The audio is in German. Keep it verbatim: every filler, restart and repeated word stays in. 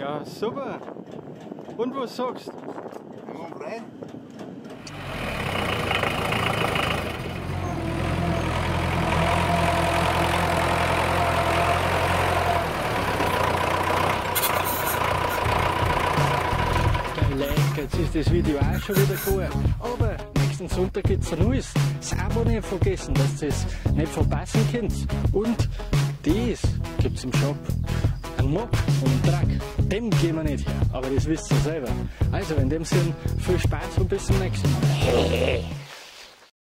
Ja, super! Und wo sagst du? Jetzt ist das Video auch schon wieder gut, aber nächsten Sonntag gibt es ein neues. Das Abo nicht vergessen, dass ihr es nicht verpassen könnt. Und dies gibt es im Shop. Ein Mock und ein Truck, dem gehen wir nicht her, aber das wisst ihr selber. Also in dem Sinn, viel Spaß und bis zum nächsten Mal.